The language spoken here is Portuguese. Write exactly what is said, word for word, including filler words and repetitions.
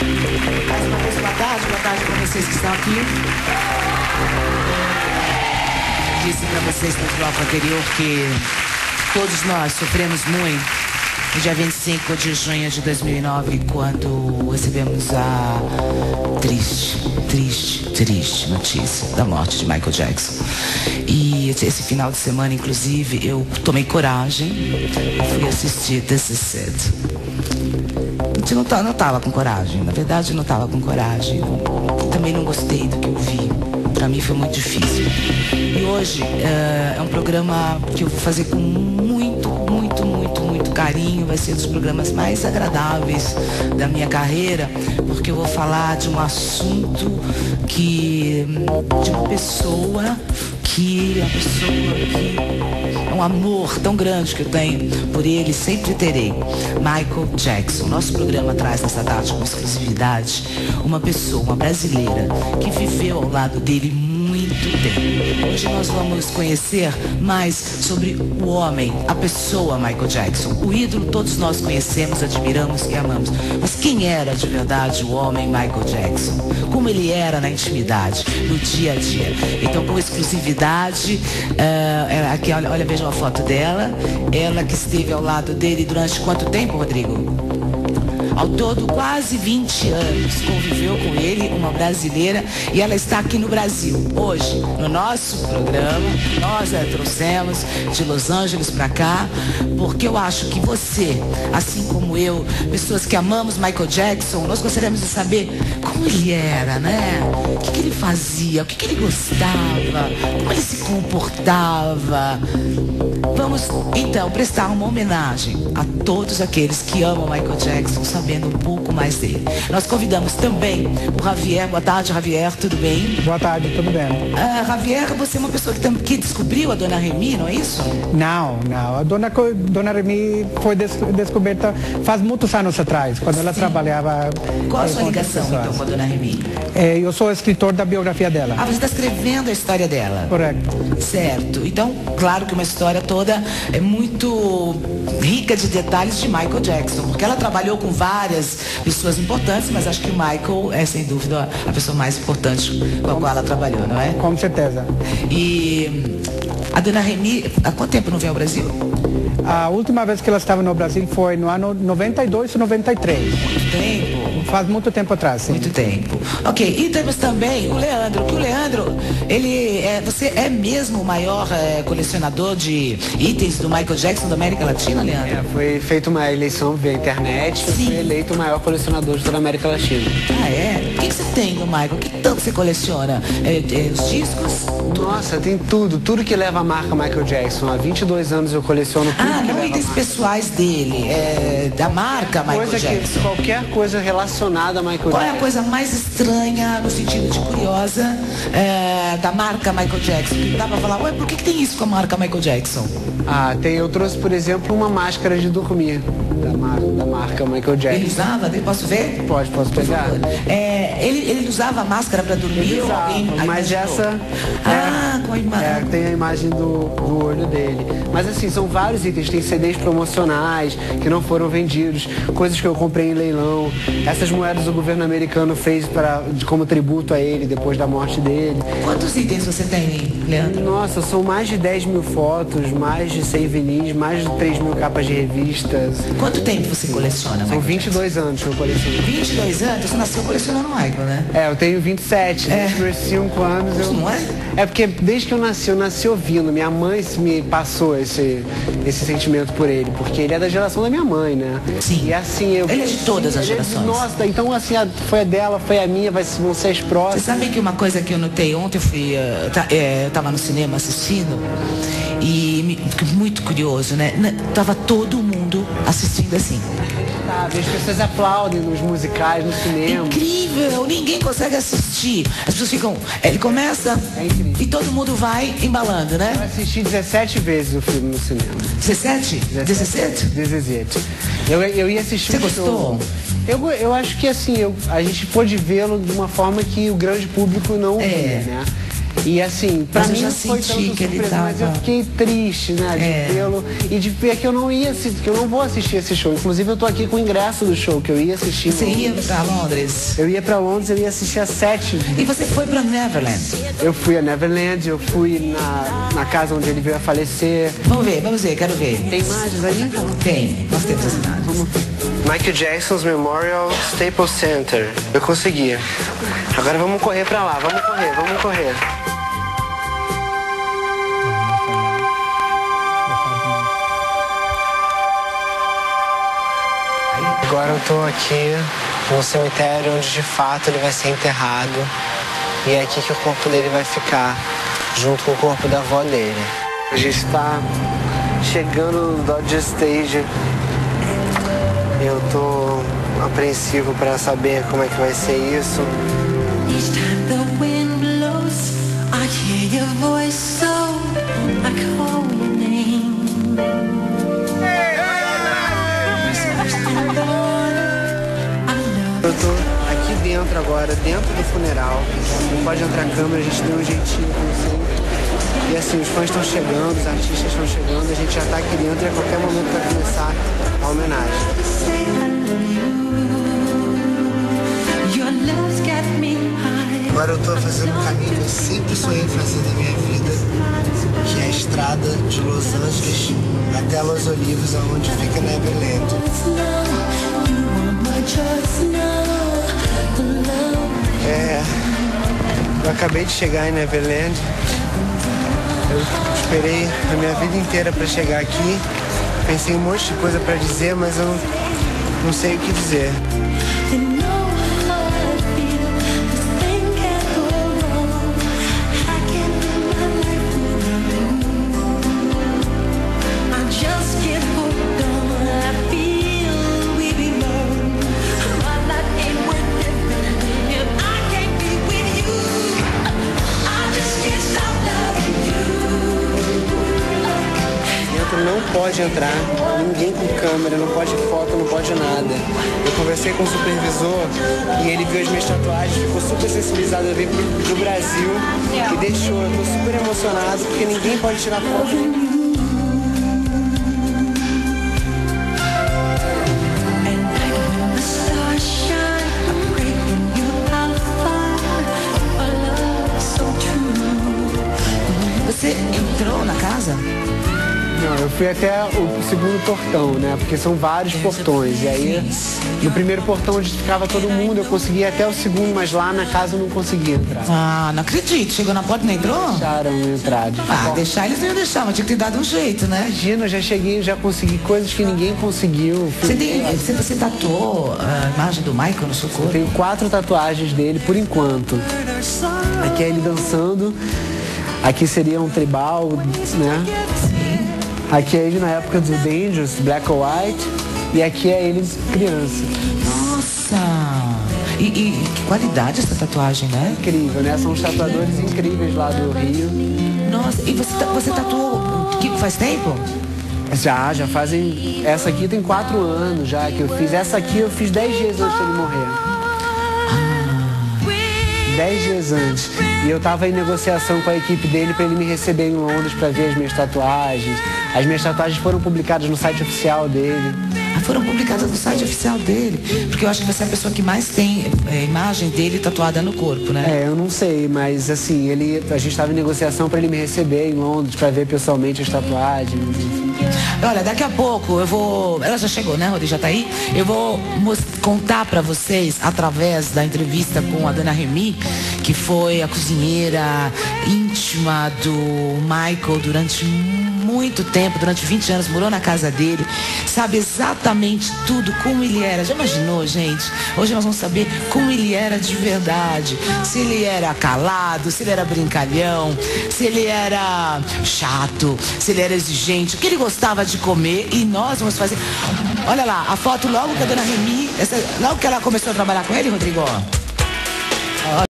Mais uma vez, boa tarde, boa tarde para vocês que estão aqui. Disse para vocês no bloco anterior que todos nós sofremos muito. No dia vinte e cinco de junho de dois mil e nove, quando recebemos a triste, triste, triste notícia da morte de Michael Jackson. E esse final de semana, inclusive, eu tomei coragem e fui assistir This Is It. A gente não estava com coragem, na verdade não estava com coragem. Eu também não gostei do que eu vi. Para mim foi muito difícil. E hoje é, é um programa que eu vou fazer com muito, muito, muito, muito carinho. Vai ser um dos programas mais agradáveis da minha carreira, porque eu vou falar de um assunto que... de uma pessoa que... uma pessoa que... é um amor tão grande que eu tenho por ele, sempre terei. Michael Jackson. Nosso programa traz nessa tarde com exclusividade uma pessoa, uma brasileira, que viveu ao lado dele muito tempo. Hoje nós vamos conhecer mais sobre o homem, a pessoa Michael Jackson. O ídolo todos nós conhecemos, admiramos e amamos. Mas quem era de verdade o homem Michael Jackson? Como ele era na intimidade, no dia a dia? Então, com exclusividade, uh, aqui, olha, olha, veja uma foto dela. Ela que esteve ao lado dele durante quanto tempo, Rodrigo? Ao todo, quase vinte anos, conviveu com ele, uma brasileira, e ela está aqui no Brasil. Hoje, no nosso programa, nós a trouxemos de Los Angeles para cá, porque eu acho que você, assim como eu, pessoas que amamos Michael Jackson, nós gostaríamos de saber como ele era, né? O que, que ele fazia, o que, que ele gostava, como ele se comportava. Vamos, então, prestar uma homenagem a todos aqueles que amam Michael Jackson, sabendo um pouco mais dele. Nós convidamos também o Javier. Boa tarde, Javier, tudo bem? Boa tarde, tudo bem. Ah, Javier, você é uma pessoa que, que descobriu a Dona Remy, não é isso? Não, não. A Dona, Dona Remy foi des, descoberta faz muitos anos atrás, quando ela Sim. trabalhava... Qual a sua ligação, então, com a Dona Remy? É, eu sou escritor da biografia dela. Ah, você está escrevendo a história dela? Correto. Certo. Então, claro que uma história toda é muito rica de detalhes de Michael Jackson, porque ela trabalhou com várias pessoas importantes, mas acho que o Michael é, sem dúvida, a pessoa mais importante com a qual ela trabalhou, não é? Com certeza. E a Dona Remy, há quanto tempo não veio ao Brasil? A última vez que ela estava no Brasil foi no ano noventa e dois ou noventa e três. Muito tempo. Faz muito tempo atrás, sim. Muito tempo. Ok, e temos também o Leandro, que o Leandro, ele é, você é mesmo o maior é, colecionador de itens do Michael Jackson da América Latina, Leandro? É, foi feita uma eleição via internet, sim. Foi eleito o maior colecionador de toda a América Latina. Ah, é? O que, que você tem do Michael? O que tanto você coleciona? É, é, os discos? Nossa, tem tudo, tudo que leva a marca Michael Jackson. Há vinte e dois anos eu coleciono tudo. Ah, não itens pessoais dele, é, da marca Michael coisa Jackson. Que, qualquer coisa relacionada a Michael Jackson. Qual é a coisa mais estranha, no sentido de curiosa, é, da marca Michael Jackson? Que dá pra falar, ué, por que, que tem isso com a marca Michael Jackson? Ah, tem, eu trouxe, por exemplo, uma máscara de dormir da marca, da marca Michael Jackson. Ele usava? Posso ver? Pode, posso pegar. É, ele, ele usava a máscara pra dormir? Ele usava, ou alguém, mas essa... É, ah, com a imagem. É, tem a imagem do, do olho dele. Mas assim, são vários itens. Tem C Ds promocionais que não foram vendidos, coisas que eu comprei em leilão. Essas moedas o governo americano fez pra, como tributo a ele depois da morte dele. Quantos itens você tem, Leandro? Nossa, são mais de dez mil fotos, mais de cem vinis, mais de três mil capas de revistas. Quanto tempo você coleciona, Michael? São vinte e dois anos que eu coleciono. vinte e dois anos? Você nasceu colecionando Michael, né? É, eu tenho vinte e sete, é. Desde meus cinco anos. Eu... Não é? É porque desde que eu nasci, eu nasci ouvindo. Minha mãe me passou esse... esse sentimento por ele, porque ele é da geração da minha mãe, né? Sim. E assim, eu... Ele é de todas as gerações. Nossa, então assim, foi a dela, foi a minha, vão ser as próximas. Você sabe que uma coisa que eu notei ontem, eu fui, eu tá, é, eu tava no cinema assistindo, e me, fiquei muito curioso, né? Tava todo mundo assistindo assim. As pessoas aplaudem nos musicais, no cinema. Incrível, ninguém consegue assistir. As pessoas ficam, ele começa é e todo mundo vai embalando, né? Eu assisti dezessete vezes o filme no cinema. dezessete? dezessete? dezessete. Eu, eu ia assistir... Você gostou? Eu, eu acho que assim, eu, a gente pôde vê-lo de uma forma que o grande público não é. vê, né? E assim, pra mas mim eu já foi senti que ele tava... Mas eu fiquei triste, né, de vê-lo é. e de ver que eu não ia assistir, que eu não vou assistir esse show. Inclusive eu tô aqui com o ingresso do show, que eu ia assistir. Você ia pra Londres? Eu ia pra Londres, eu ia assistir às sete. E você foi pra Neverland? Eu fui a Neverland, eu fui na, na casa onde ele veio a falecer. Vamos ver, vamos ver, quero ver. Tem imagens ali? Então? Tem, nós temos as imagens. Vamos ver. Michael Jackson's Memorial Staples Center. Eu consegui. Agora vamos correr pra lá, vamos correr, vamos correr. Agora eu tô aqui no cemitério onde de fato ele vai ser enterrado. E é aqui que o corpo dele vai ficar, junto com o corpo da avó dele. A gente tá chegando no Dodge Stage. Eu tô apreensivo para saber como é que vai ser isso. Eu tô aqui dentro agora, dentro do funeral. Não pode entrar a câmera, a gente deu um jeitinho como sempre. E assim, os fãs estão chegando, os artistas estão chegando, a gente já tá aqui dentro e a qualquer momento vai começar a homenagem. Agora eu tô fazendo um caminho que eu sempre sonhei fazer da minha vida, que é a estrada de Los Angeles até Los Olivos, onde fica Neverland. É, eu acabei de chegar em Neverland. Eu esperei a minha vida inteira pra chegar aqui. Pensei um monte de coisa pra dizer, mas eu não, não sei o que dizer. Não pode entrar, ninguém com câmera, não pode foto, não pode nada. Eu conversei com o supervisor e ele viu as minhas tatuagens, ficou super sensibilizado, eu vim do Brasil e deixou. Eu tô super emocionado porque ninguém pode tirar foto. Você entrou na casa? Não, eu fui até o segundo portão, né? Porque são vários portões. E aí, no primeiro portão onde ficava todo mundo, eu consegui ir até o segundo, mas lá na casa eu não consegui entrar. Ah, não acredito. Chegou na porta e não entrou? Deixaram entrar. De ah, deixar eles não iam deixar, mas tinha que ter dado um jeito, né? Imagina, eu já cheguei, já consegui coisas que ninguém conseguiu. Você, tem, você, você tatuou a imagem do Michael no seu corpo? Eu tenho quatro tatuagens dele, por enquanto. Aqui é ele dançando. Aqui seria um tribal, né? Aqui é ele na época do Dangerous, Black or White, e aqui é ele criança. Nossa! E, e que qualidade essa tatuagem, né? Incrível, né? São os tatuadores incríveis lá do Rio. Nossa, e você, você tatuou que faz tempo? Já, já fazem... Essa aqui tem quatro anos já que eu fiz. Essa aqui eu fiz dez dias antes dele morrer. Dez dias antes. E eu tava em negociação com a equipe dele pra ele me receber em Londres pra ver as minhas tatuagens. As minhas tatuagens foram publicadas no site oficial dele. Ah, foram publicadas no site oficial dele? Porque eu acho que você é a pessoa que mais tem é, imagem dele tatuada no corpo, né? É, eu não sei, mas assim, ele, a gente tava em negociação pra ele me receber em Londres pra ver pessoalmente as tatuagens. Olha, daqui a pouco eu vou... Ela já chegou, né, Rodrigo? Já tá aí? Eu vou contar pra vocês, através da entrevista com a Dona Remy, que foi a cozinheira íntima do Michael durante muito tempo, durante vinte anos, morou na casa dele, sabe exatamente tudo, como ele era. Já imaginou, gente? Hoje nós vamos saber como ele era de verdade. Se ele era calado, se ele era brincalhão, se ele era chato, se ele era exigente, o que ele gostava de comer. E nós vamos fazer... Olha lá, a foto logo que a Dona Remy... Essa, logo que ela começou a trabalhar com ele, Rodrigo, ó.